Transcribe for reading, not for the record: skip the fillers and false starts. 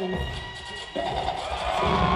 Top notch,